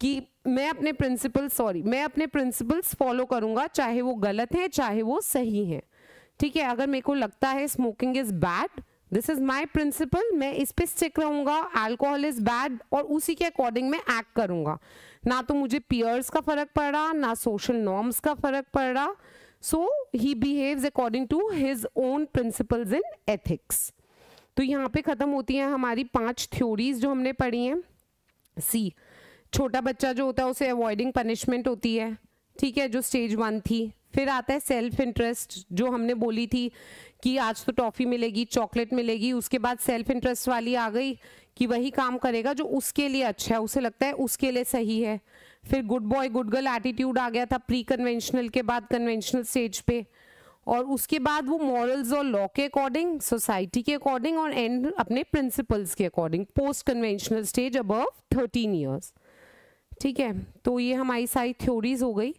कि मैं अपने प्रिंसिपल्स फॉलो करूँगा, चाहे वो गलत है चाहे वो सही है, ठीक है। अगर मेरे को लगता है smoking is bad, this is my principle, मैं इस पे स्टिक रहूँगा। अल्कोहल इज़ बैड, और उसी के अकॉर्डिंग मैं एक्ट करूँगा। ना तो मुझे पीयर्स का फ़र्क पड़ा ना सोशल नॉर्म्स का फ़र्क पड़ा। So he behaves according to his own principles in ethics. तो यहाँ पे ख़त्म होती हैं हमारी 5 थ्योरीज जो हमने पढ़ी हैं। सी, छोटा बच्चा जो होता है उसे अवॉइडिंग पनिशमेंट होती है, ठीक है, जो स्टेज 1 थी। फिर आता है सेल्फ इंटरेस्ट, जो हमने बोली थी कि आज तो टॉफ़ी मिलेगी, चॉकलेट मिलेगी। उसके बाद सेल्फ इंटरेस्ट वाली आ गई कि वही काम करेगा जो उसके लिए अच्छा है, उसे लगता है उसके लिए सही है। फिर good boy good girl attitude आ गया था प्री कन्वेंशनल के बाद कन्वेंशनल स्टेज पे, और उसके बाद वो मॉरल्स और लॉ के अकॉर्डिंग, सोसाइटी के अकॉर्डिंग और एंड अपने प्रिंसिपल्स के according, post conventional stage above 13 years, ठीक है। तो ये हमारी सारी थ्योरीज हो गई।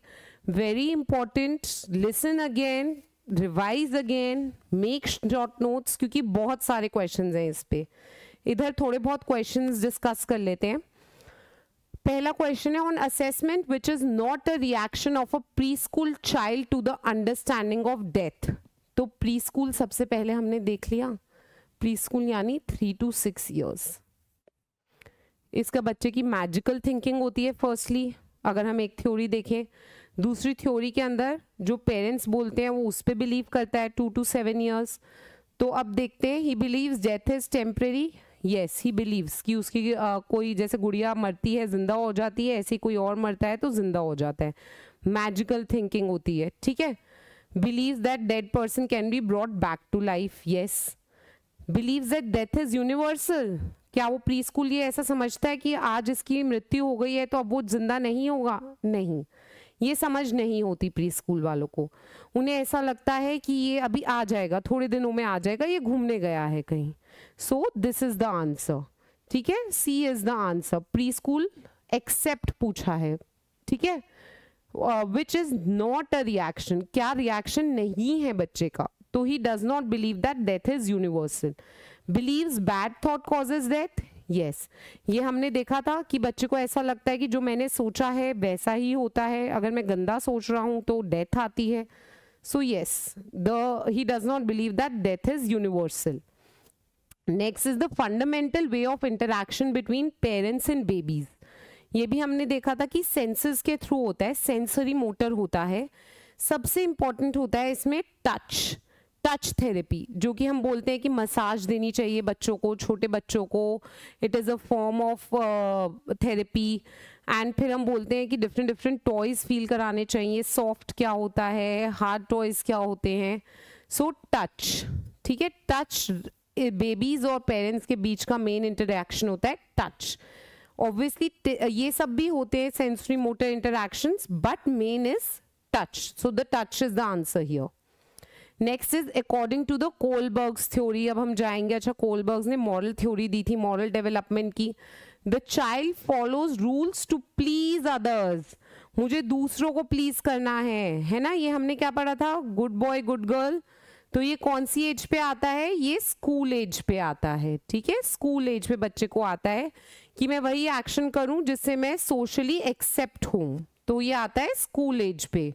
Very important, listen again, revise again, make short notes, क्योंकि बहुत सारे क्वेश्चंस हैं इस पे। इधर थोड़े बहुत क्वेश्चंस डिस्कस कर लेते हैं। पहला क्वेश्चन है on assessment which is not a reaction of a pre school child to the understanding of death. तो प्री स्कूल सबसे पहले हमने देख लिया, प्री स्कूल यानी 3 to 6 ईयर्स। इसका बच्चे की मैजिकल थिंकिंग होती है फर्स्टली, अगर हम एक थ्योरी देखें। दूसरी थ्योरी के अंदर जो पेरेंट्स बोलते हैं वो उस पर बिलीव करता है 2 to 7 ईयर्स। तो अब देखते हैं, he believes death is temporary, yes he believes कि उसकी कोई, जैसे गुड़िया मरती है जिंदा हो जाती है, ऐसे कोई और मरता है तो जिंदा हो जाता है, मैजिकल थिंकिंग होती है, ठीक है। Believes that dead person can be brought back to life, yes. Believes that death is universal, क्या वो प्री स्कूल ये ऐसा समझता है कि आज इसकी मृत्यु हो गई है तो अब वो जिंदा नहीं होगा? नहीं, ये समझ नहीं होती प्री स्कूल वालों को। उन्हें ऐसा लगता है कि ये अभी आ जाएगा, थोड़े दिनों में आ जाएगा, ये घूमने गया है कहीं। So this is the answer, ठीक है, C is the answer. Pre school except पूछा है, ठीक है, which is not a reaction, क्या रिएक्शन नहीं है बच्चे का। तो he does not believe that death is universal. Believes bad thought causes death, yes, ये हमने देखा था कि बच्चे को ऐसा लगता है कि जो मैंने सोचा है वैसा ही होता है, अगर मैं गंदा सोच रहा हूँ तो डेथ आती है। So yes, the he does not believe that death is universal. Next is the fundamental way of interaction between parents and babies. ये भी हमने देखा था कि सेंसेस के थ्रू होता है, सेंसरी मोटर होता है, सबसे इम्पॉर्टेंट होता है इसमें टच, टच थेरेपी, जो कि हम बोलते हैं कि मसाज देनी चाहिए बच्चों को, छोटे बच्चों को, it is a form of therapy. And फिर हम बोलते हैं कि डिफरेंट डिफरेंट टॉयज़ फील कराने चाहिए, सॉफ्ट क्या होता है, हार्ड टॉयज़ क्या होते हैं। सो टच, ठीक है, टच बेबीज़ और पेरेंट्स के बीच का मेन इंटरेक्शन होता है टच। ऑब्वियसली ये सब भी होते हैं sensory motor interactions, but main is touch, so the touch is the answer here. Next is according to the Kohlberg's theory, अब हम जाएंगे। अच्छा, कोलबर्ग्स ने मॉरल थ्योरी दी थी, मॉरल डेवलपमेंट की। The child follows rules to please others, मुझे दूसरों को प्लीज करना है ना। ये हमने क्या पढ़ा था, गुड बॉय गुड गर्ल। तो ये कौन सी एज पे आता है, ये स्कूल एज पे आता है, ठीक है, स्कूल एज पे बच्चे को आता है कि मैं वही एक्शन करूँ जिससे मैं सोशली एक्सेप्ट हूँ, तो ये आता है स्कूल एज पे।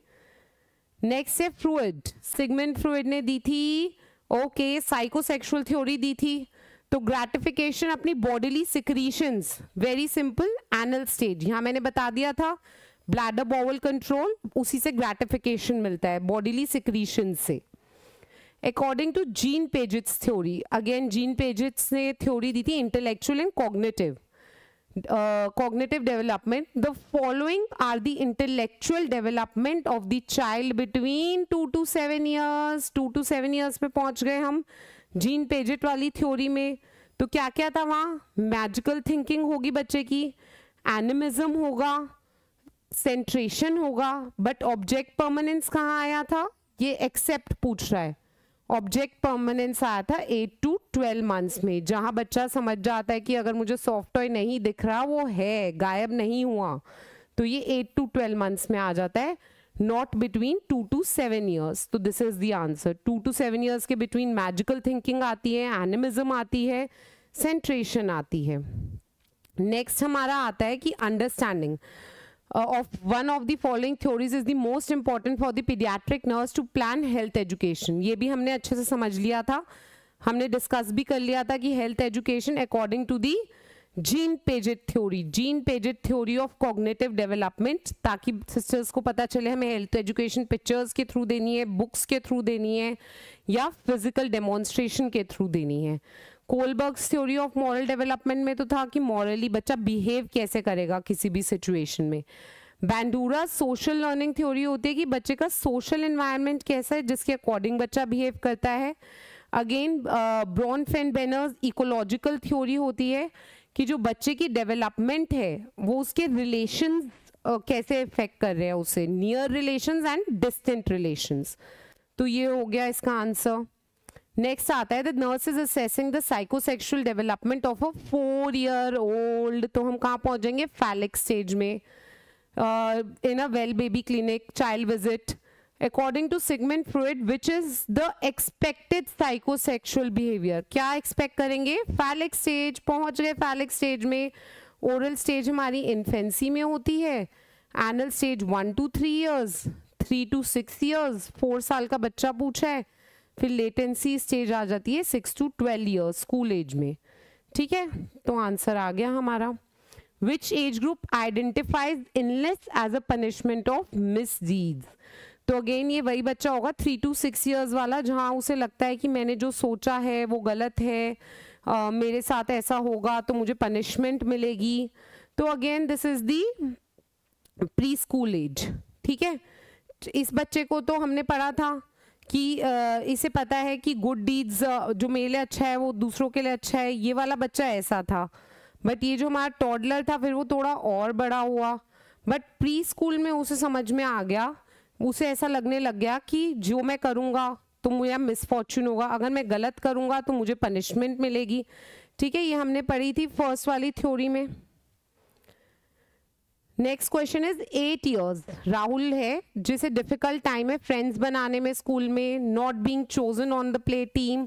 नेक्स्ट है फ्रॉयड, सिगमंड फ्रॉयड ने दी थी, ओके, साइकोसेक्सुअल थ्योरी दी थी। तो ग्रेटिफिकेशन अपनी bodily secretions, very simple, anal stage, यहाँ मैंने बता दिया था, ब्लैडर बॉवल कंट्रोल, उसी से ग्रेटिफिकेशन मिलता है, बॉडीली सिक्रीशन से। According to Jean Piaget's theory, again Jean Piaget's ने थ्योरी दी थी intellectual and cognitive, cognitive development, the following are the intellectual development of the child between 2 to 7 years। 2 to 7 years पे पहुंच गए हम जीन पेजेट वाली theory में। तो क्या क्या था वहाँ, मैजिकल थिंकिंग होगी बच्चे की, एनिमिज्म होगा, सेंट्रेशन होगा। बट ऑब्जेक्ट परमानेंस कहाँ आया था, ये एक्सेप्ट पूछ रहा है, ऑब्जेक्ट परमानेंस आया था 8 to 12 मंथ्स में, जहाँ बच्चा समझ जाता है कि अगर मुझे सॉफ्ट टॉय नहीं दिख रहा, वो है, गायब नहीं हुआ, तो ये 8 to 12 मंथ्स में आ जाता है, नॉट बिटवीन 2 to 7 ईयर्स। तो this is the answer, 2 to 7 years के बिटवीन मैजिकल थिंकिंग आती है, एनिमिज्म आती है, सेंट्रेशन आती है। नेक्स्ट हमारा आता है कि understanding of one of the following theories is the most important for the pediatric nurse to plan health education। ये भी हमने अच्छे से समझ लिया था, हमने डिस्कस भी कर लिया था कि health education according to the Jean Piaget theory of cognitive development, ताकि sisters को पता चले हमें health education pictures के थ्रू देनी है, books के थ्रू देनी है, या physical demonstration के थ्रू देनी है। Kohlberg's theory of moral development में तो था कि मॉरली बच्चा बिहेव कैसे करेगा किसी भी सिचुएशन में। बैंडूरा सोशल लर्निंग थ्योरी होती है कि बच्चे का सोशल एनवायरनमेंट कैसा है जिसके अकॉर्डिंग बच्चा बिहेव करता है। Again Bronfenbrenner ecological theory होती है कि जो बच्चे की डेवलपमेंट है वो उसके रिलेशन कैसे इफेक्ट कर रहे हैं उसे, near relations and distant relations. तो ये हो गया इसका आंसर। नेक्स्ट आता है the nurse is assessing the psychosexual development of a 4-year-old। तो हम कहाँ पहुँच जाएंगे? फैलिक स्टेज में, in a well baby clinic, child visit. According to Sigmund Freud which is the expected psychosexual behaviour, क्या expect करेंगे? फैलिक स्टेज, पहुँच गए फैलिक स्टेज में। ओरल स्टेज हमारी इन्फेंसी में होती है, anal stage 1 to 3 years, 3 to 6 years, 4 साल का बच्चा पूछा है। फिर लेटेंसी स्टेज आ जाती है 6 to 12 years, स्कूल एज में। ठीक है, तो आंसर आ गया हमारा। विच एज ग्रुप आइडेंटिफाइज इनलेस as a punishment of misdeeds. तो अगेन ये वही बच्चा होगा 3 to 6 years वाला, जहाँ उसे लगता है कि मैंने जो सोचा है वो गलत है, मेरे साथ ऐसा होगा तो मुझे पनिशमेंट मिलेगी। तो again this is the pre school age. ठीक है, इस बच्चे को तो हमने पढ़ा था कि इसे पता है कि गुड डीड्स, जो मेरे लिए अच्छा है वो दूसरों के लिए अच्छा है। ये वाला बच्चा ऐसा था, बट ये जो हमारा टॉडलर था फिर वो थोड़ा और बड़ा हुआ, बट प्री स्कूल में उसे समझ में आ गया, उसे ऐसा लगने लग गया कि जो मैं करूँगा तो मुझे मिसफॉर्चून होगा, अगर मैं गलत करूँगा तो मुझे पनिशमेंट मिलेगी। ठीक है, ये हमने पढ़ी थी फर्स्ट वाली थ्योरी में। Next question is 8 years। Rahul है जिसे डिफिकल्ट टाइम है फ्रेंड्स बनाने में स्कूल में, not being chosen on the play team,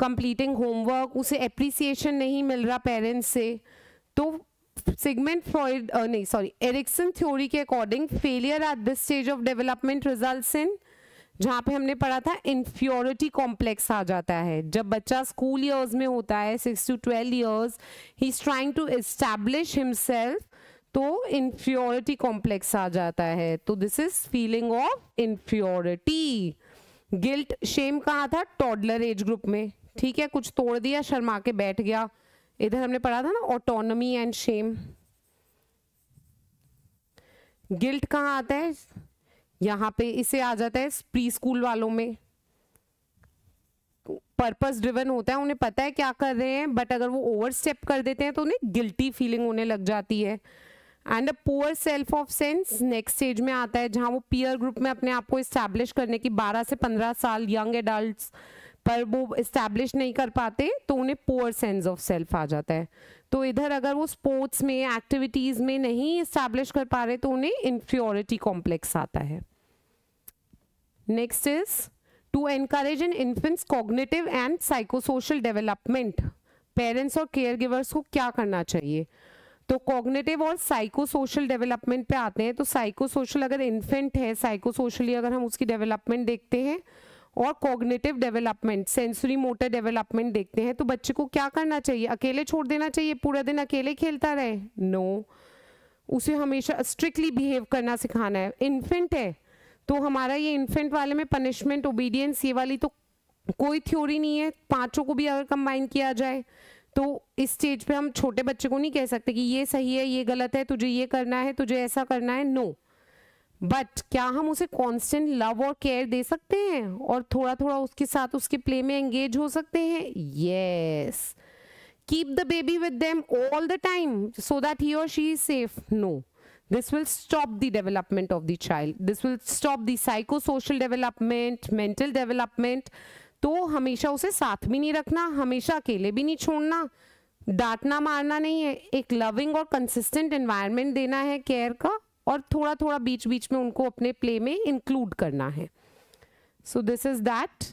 completing homework, उसे एप्रिसिएशन नहीं मिल रहा पेरेंट्स से। तो सिगमंड फ्रॉयड एरिक्सन थ्योरी के according failure at this stage of development results in, जहाँ पे हमने पढ़ा था इन्फीरियोरिटी कॉम्प्लेक्स आ जाता है। जब बच्चा स्कूल ईयर्स में होता है 6 to 12 years, he is trying to establish himself, तो इन्फीरियोरिटी कॉम्प्लेक्स आ जाता है। तो this is feeling of inferiority. Guilt shame कहाँ था? टॉडलर एज ग्रुप में। ठीक है, कुछ तोड़ दिया, शर्मा के बैठ गया। इधर हमने पढ़ा था ना ऑटोनॉमी एंड शेम। गिल्ट कहाँ आता है? यहाँ पे इसे आ जाता है प्री स्कूल वालों में। पर्पस ड्रिवन होता है, उन्हें पता है क्या कर रहे हैं, बट अगर वो ओवर स्टेप कर देते हैं तो उन्हें गिल्टी फीलिंग होने लग जाती है। And a poor self of sense next stage में आता है, जहाँ वो पीयर ग्रुप में अपने आप को इस्टेब्लिश करने की 12 से 15 साल यंग एडल्ट्स पर वो इस्टेब्लिश नहीं कर पाते, तो उन्हें पुअर सेंस ऑफ सेल्फ आ जाता है। तो इधर अगर वो स्पोर्ट्स में, एक्टिविटीज़ में नहीं इस्टेब्लिश कर पा रहे तो उन्हें इन्फीरियोरिटी कॉम्प्लेक्स आता है। Next is to encourage in infants cognitive and psychosocial development, parents और केयर गिवर्स को क्या करना चाहिए? तो कॉग्निटिव और साइकोसोशल डेवलपमेंट पे आते हैं। तो साइकोसोशल अगर इन्फेंट है, साइकोसोशली अगर हम उसकी डेवलपमेंट देखते हैं, और cognitive development, sensory motor development देखते हैं, तो बच्चे को क्या करना चाहिए? अकेले छोड़ देना चाहिए? पूरा दिन अकेले खेलता रहे? नो, उसे हमेशा स्ट्रिक्टली बिहेव करना सिखाना है। इन्फेंट है तो हमारा ये इन्फेंट वाले में पनिशमेंट, ओबीडियंस, ये वाली तो कोई थ्योरी नहीं है। पांचों को भी अगर कंबाइन किया जाए तो इस स्टेज पे हम छोटे बच्चे को नहीं कह सकते कि ये सही है, ये गलत है, तुझे ये करना है, तुझे ऐसा करना है, नो। बट क्या हम उसे कांस्टेंट लव और केयर दे सकते हैं और थोड़ा थोड़ा उसके साथ उसके प्ले में एंगेज हो सकते हैं? Yes. Keep the baby with them all the time so that he और she is safe? No. This will stop the development of the child. This will stop the psychosocial development, mental development. तो हमेशा उसे साथ भी नहीं रखना, हमेशा अकेले भी नहीं छोड़ना, डांटना मारना नहीं है, एक लविंग और कंसिस्टेंट एनवायरनमेंट देना है केयर का, और थोड़ा थोड़ा बीच बीच में उनको अपने प्ले में इंक्लूड करना है। So this is that.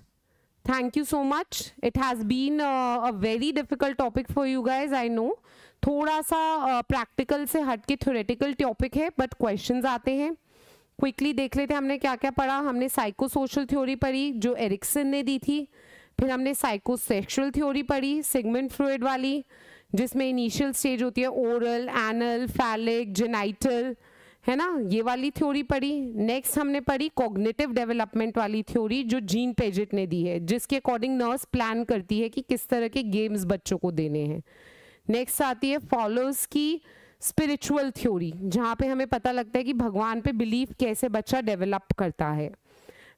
Thank you so much. It has been a very difficult topic for you guys, I know. थोड़ा सा प्रैक्टिकल से हट के थ्योरेटिकल टॉपिक है, बट क्वेश्चंस आते हैं। क्विकली देख लेते हैं हमने क्या क्या पढ़ा। हमने साइकोसोशल थ्योरी पढ़ी जो एरिक्सन ने दी थी, फिर हमने साइकोसेक्सुअल थ्योरी पढ़ी सिगमंड फ्रॉयड वाली, जिसमें इनिशियल स्टेज होती है ओरल, एनल, फैलिक, जेनाइटल, है ना, ये वाली थ्योरी पढ़ी। नेक्स्ट हमने पढ़ी कॉग्निटिव डेवलपमेंट वाली थ्योरी जो जीन पेजेट ने दी है, जिसके अकॉर्डिंग नर्स प्लान करती है कि किस तरह के गेम्स बच्चों को देने हैं। नेक्स्ट आती है फॉलोअर्स की स्पिरिचुअल थ्योरी, जहाँ पे हमें पता लगता है कि भगवान पे बिलीव कैसे बच्चा डेवलप करता है।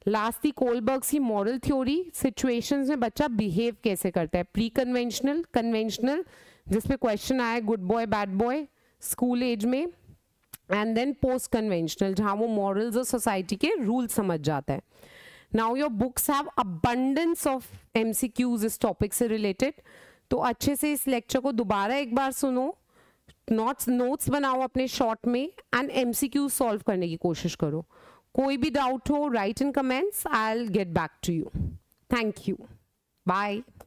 लास्ट थी कोलबर्ग्स की मॉरल थ्योरी, सिचुएशंस में बच्चा बिहेव कैसे करता है, प्री कन्वेंशनल, कन्वेंशनल जिसपे क्वेश्चन आया good boy bad boy school age में, एंड देन पोस्ट कन्वेंशनल जहाँ वो मॉरल्स और सोसाइटी के रूल समझ जाता है। Now your books have abundance of MCQs इस टॉपिक से रिलेटेड, तो अच्छे से इस लेक्चर को दोबारा एक बार सुनो, नोट्स बनाओ अपने शॉर्ट में एंड MCQ सॉल्व करने की कोशिश करो। कोई भी डाउट हो write in comments, I will get back to you. Thank you, bye.